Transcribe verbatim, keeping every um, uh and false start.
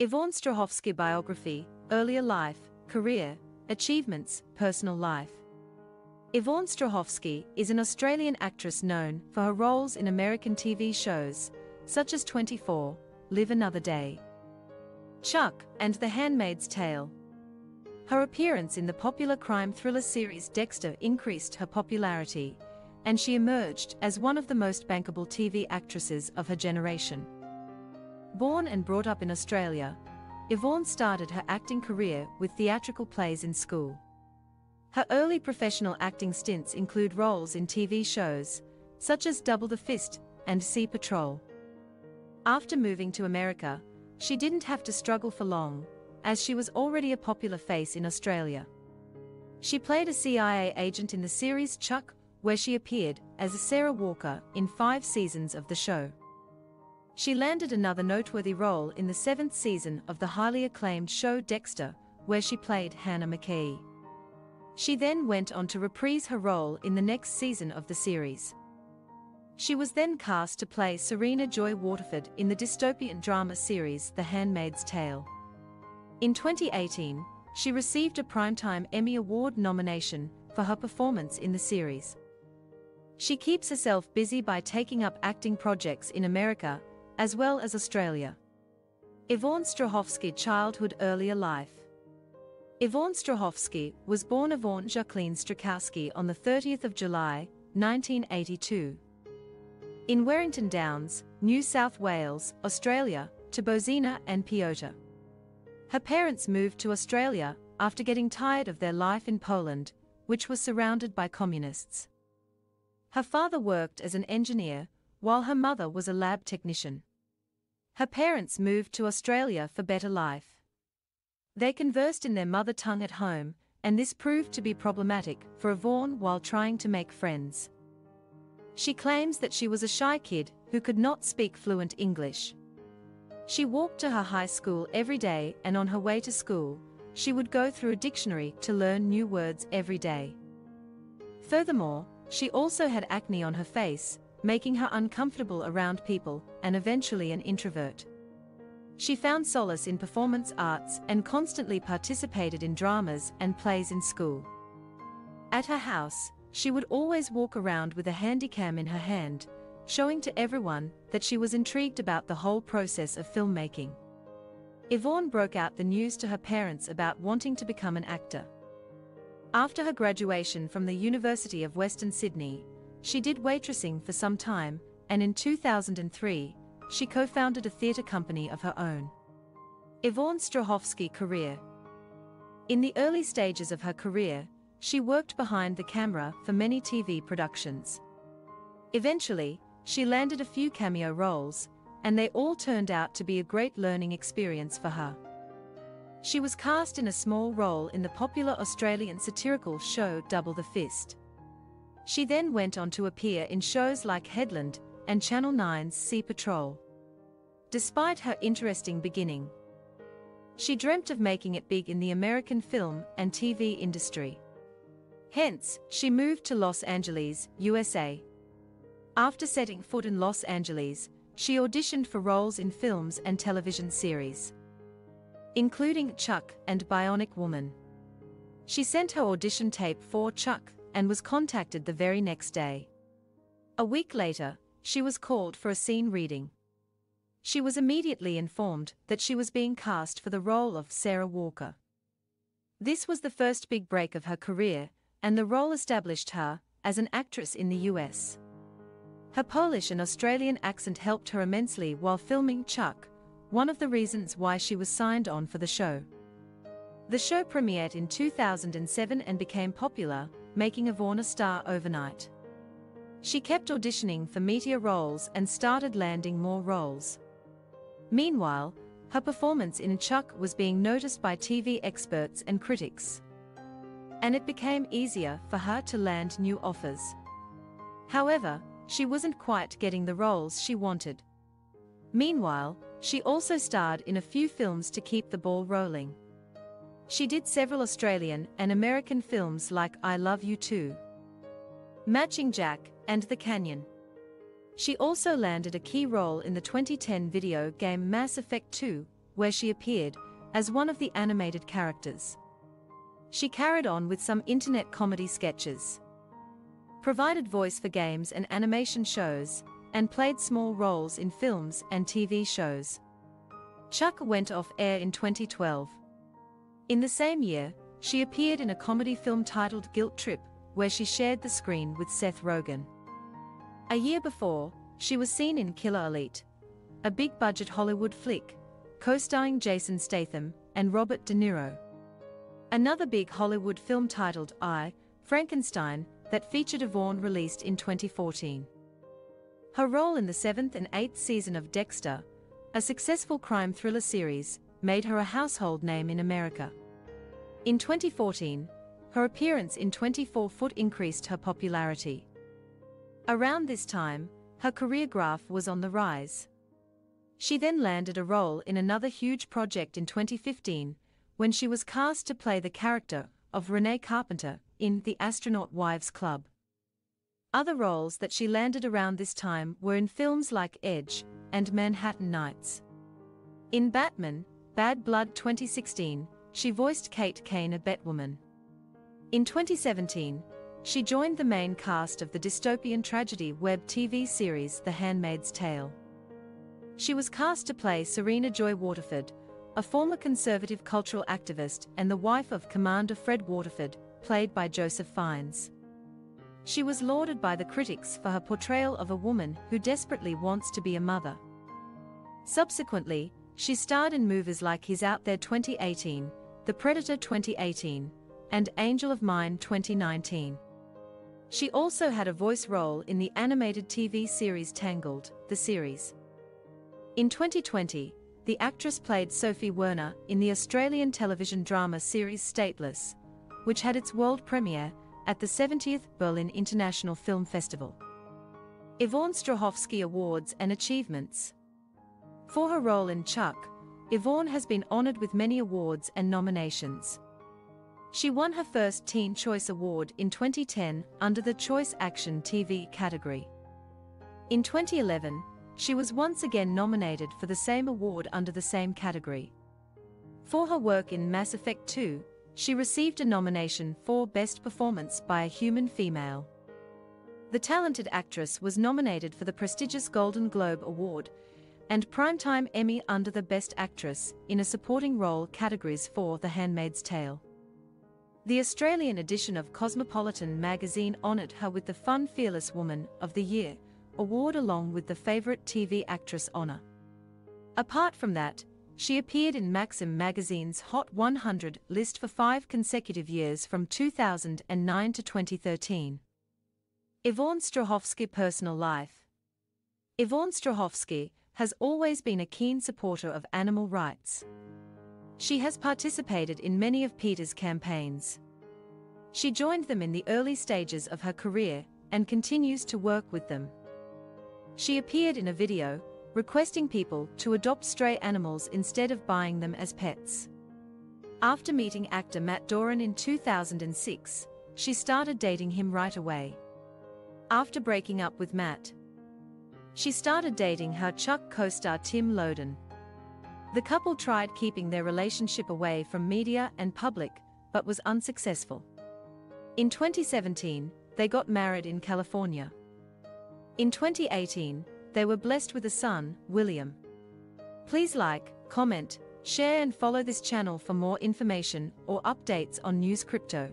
Yvonne Strahovski biography, earlier life, career, achievements, personal life. Yvonne Strahovski is an Australian actress known for her roles in American T V shows, such as twenty-four, Live Another Day, Chuck, and The Handmaid's Tale. Her appearance in the popular crime thriller series Dexter increased her popularity, and she emerged as one of the most bankable T V actresses of her generation. Born and brought up in Australia, Yvonne started her acting career with theatrical plays in school. Her early professional acting stints include roles in T V shows, such as Double the Fist and Sea Patrol. After moving to America, she didn't have to struggle for long, as she was already a popular face in Australia. She played a C I A agent in the series Chuck, where she appeared as a Sarah Walker in five seasons of the show. She landed another noteworthy role in the seventh season of the highly acclaimed show Dexter, where she played Hannah McKay. She then went on to reprise her role in the next season of the series. She was then cast to play Serena Joy Waterford in the dystopian drama series The Handmaid's Tale. In twenty eighteen, she received a Primetime Emmy Award nomination for her performance in the series. She keeps herself busy by taking up acting projects in America as well as Australia. Yvonne Strahovski childhood earlier life. Yvonne Strahovski was born Yvonne Jacqueline Strakowski on the thirtieth of July, nineteen eighty-two. In Werrington Downs, New South Wales, Australia, to Bozina and Piotr. Her parents moved to Australia after getting tired of their life in Poland, which was surrounded by communists. Her father worked as an engineer, while her mother was a lab technician. Her parents moved to Australia for better life. They conversed in their mother tongue at home, and this proved to be problematic for Yvonne while trying to make friends. She claims that she was a shy kid who could not speak fluent English. She walked to her high school every day, and on her way to school, she would go through a dictionary to learn new words every day. Furthermore, she also had acne on her face, making her uncomfortable around people and eventually an introvert. She found solace in performance arts and constantly participated in dramas and plays in school. At her house, she would always walk around with a handycam in her hand, showing to everyone that she was intrigued about the whole process of filmmaking. Yvonne broke out the news to her parents about wanting to become an actor. After her graduation from the University of Western Sydney, she did waitressing for some time, and in two thousand three, she co-founded a theatre company of her own. Yvonne Strahovski career. In the early stages of her career, she worked behind the camera for many T V productions. Eventually, she landed a few cameo roles, and they all turned out to be a great learning experience for her. She was cast in a small role in the popular Australian satirical show Double the Fist. She then went on to appear in shows like Headland and Channel nine's Sea Patrol. Despite her interesting beginning, she dreamt of making it big in the American film and T V industry. Hence, she moved to Los Angeles, U S A. After setting foot in Los Angeles, she auditioned for roles in films and television series, including Chuck and Bionic Woman. She sent her audition tape for Chuck and was contacted the very next day. A week later, she was called for a scene reading. She was immediately informed that she was being cast for the role of Sarah Walker. This was the first big break of her career, and the role established her as an actress in the U S. Her Polish and Australian accent helped her immensely while filming Chuck, one of the reasons why she was signed on for the show. The show premiered in two thousand seven and became popular, making Yvonne a star overnight. She kept auditioning for meteor roles and started landing more roles. Meanwhile, her performance in Chuck was being noticed by T V experts and critics, and it became easier for her to land new offers. However, she wasn't quite getting the roles she wanted. Meanwhile, she also starred in a few films to keep the ball rolling. She did several Australian and American films like I Love You Too, Matching Jack, and The Canyon. She also landed a key role in the twenty ten video game Mass Effect two, where she appeared as one of the animated characters. She carried on with some internet comedy sketches, provided voice for games and animation shows, and played small roles in films and T V shows. Chuck went off air in twenty twelve. In the same year, she appeared in a comedy film titled Guilt Trip, where she shared the screen with Seth Rogen. A year before, she was seen in Killer Elite, a big-budget Hollywood flick, co-starring Jason Statham and Robert De Niro. Another big Hollywood film titled I, Frankenstein, that featured Yvonne released in twenty fourteen. Her role in the seventh and eighth season of Dexter, a successful crime thriller series, made her a household name in America. In twenty fourteen, her appearance in twenty-four foot increased her popularity. Around this time, her career graph was on the rise. She then landed a role in another huge project in twenty fifteen, when she was cast to play the character of Renee Carpenter in The Astronaut Wives Club. Other roles that she landed around this time were in films like Edge and Manhattan Nights. In Batman, Bad Blood twenty sixteen, she voiced Kate Kane, a Batwoman. In twenty seventeen, she joined the main cast of the dystopian tragedy web T V series The Handmaid's Tale. She was cast to play Serena Joy Waterford, a former conservative cultural activist and the wife of Commander Fred Waterford, played by Joseph Fiennes. She was lauded by the critics for her portrayal of a woman who desperately wants to be a mother. Subsequently, she starred in movies like He's Out There twenty eighteen, The Predator twenty eighteen, and Angel of Mine twenty nineteen. She also had a voice role in the animated T V series Tangled, the series. In twenty twenty, the actress played Sophie Werner in the Australian television drama series Stateless, which had its world premiere at the seventieth Berlin International Film Festival. Yvonne Strahovski awards and achievements. For her role in Chuck, Yvonne has been honored with many awards and nominations. She won her first Teen Choice Award in twenty ten under the Choice Action T V category. In twenty eleven, she was once again nominated for the same award under the same category. For her work in Mass Effect two, she received a nomination for Best Performance by a Human Female. The talented actress was nominated for the prestigious Golden Globe Award and Primetime Emmy under the Best Actress in a Supporting Role categories for The Handmaid's Tale. The Australian edition of Cosmopolitan magazine honoured her with the Fun Fearless Woman of the Year award along with the Favourite T V Actress honour. Apart from that, she appeared in Maxim magazine's Hot one hundred list for five consecutive years from two thousand nine to twenty thirteen. Yvonne Strahovski personal life. Yvonne Strahovski has always been a keen supporter of animal rights. She has participated in many of Peter's campaigns. She joined them in the early stages of her career and continues to work with them. She appeared in a video requesting people to adopt stray animals instead of buying them as pets. After meeting actor Matt Doran in two thousand six, she started dating him right away. After breaking up with Matt, she started dating her Chuck co-star Tim Loden. The couple tried keeping their relationship away from media and public, but was unsuccessful. In twenty seventeen, they got married in California. In twenty eighteen, they were blessed with a son, William. Please like, comment, share and follow this channel for more information or updates on news crypto.